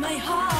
My heart.